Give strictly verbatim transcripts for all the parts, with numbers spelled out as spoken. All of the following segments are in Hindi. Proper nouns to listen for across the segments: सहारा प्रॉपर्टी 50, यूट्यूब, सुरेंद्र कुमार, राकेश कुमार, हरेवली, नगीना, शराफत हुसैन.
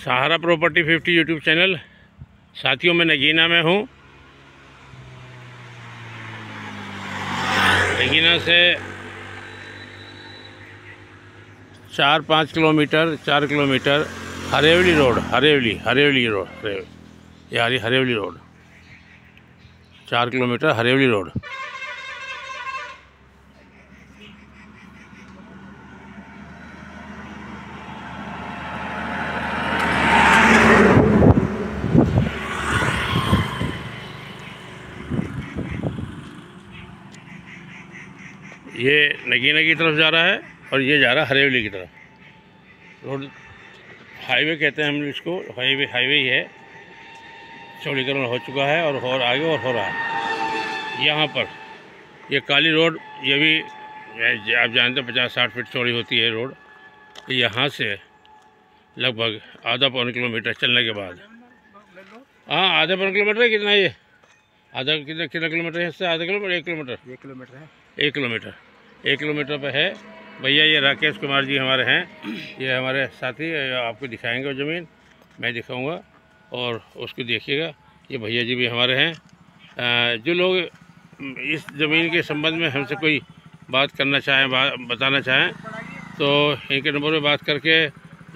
सहारा प्रॉपर्टी पचास यूट्यूब चैनल साथियों, मैं नगीना में हूँ। नगीना से चार पाँच किलोमीटर चार kilometre हरेवली road हरेवली हरेवली road हरेवली यारी हरेवली रोड चार किलोमीटर हरेवली रोड। ये नगीना की तरफ जा रहा है और ये जा रहा है हरेवली की तरफ। रोड हाईवे कहते हैं हम इसको, हाईवे हाईवे ही है। चौड़ीकरण हो चुका है और हो आगे और हो रहा है। यहाँ पर ये काली रोड, ये भी आप जानते हैं पचास साठ फीट चौड़ी होती है रोड। यहाँ से लगभग आधा पौन किलोमीटर चलने के बाद, हाँ आधा पौन किलोमीटर है, कितना है ये आधा कितना कितना किलोमीटर है इससे आधा किलोमीटर एक किलोमीटर एक किलोमीटर है एक किलोमीटर एक किलोमीटर पर है। भैया ये राकेश कुमार जी हमारे हैं, ये हमारे साथी, आपको दिखाएंगे वो ज़मीन, मैं दिखाऊंगा और उसको देखिएगा। ये भैया जी भी हमारे हैं। जो लोग इस ज़मीन के संबंध में हमसे कोई बात करना चाहें, बताना चाहें, तो इनके नंबर पर बात करके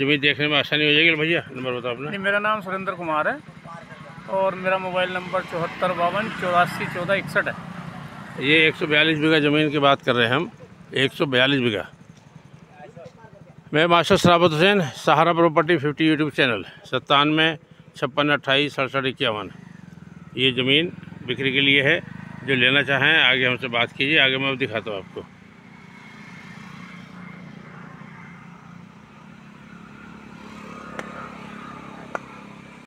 ज़मीन देखने में आसानी हो जाएगी। भैया नंबर बताओ अपना। मेरा नाम सुरेंद्र कुमार है और मेरा मोबाइल नंबर चौहत्तर बावन चौरासी चौदह इकसठ है। ये एक सौ बयालीस बीघा ज़मीन की बात कर रहे हैं हम, एक सौ बयालीस बीघा। मैं मास्टर शराफत हुसैन, सहारा प्रॉपर्टी पचास यूट्यूब चैनल, सत्तानवे छप्पन अट्ठाईस सड़सठ इक्यावन। ये ज़मीन बिक्री के लिए है, जो लेना चाहें आगे हमसे बात कीजिए, आगे मैं दिखाता हूँ आपको।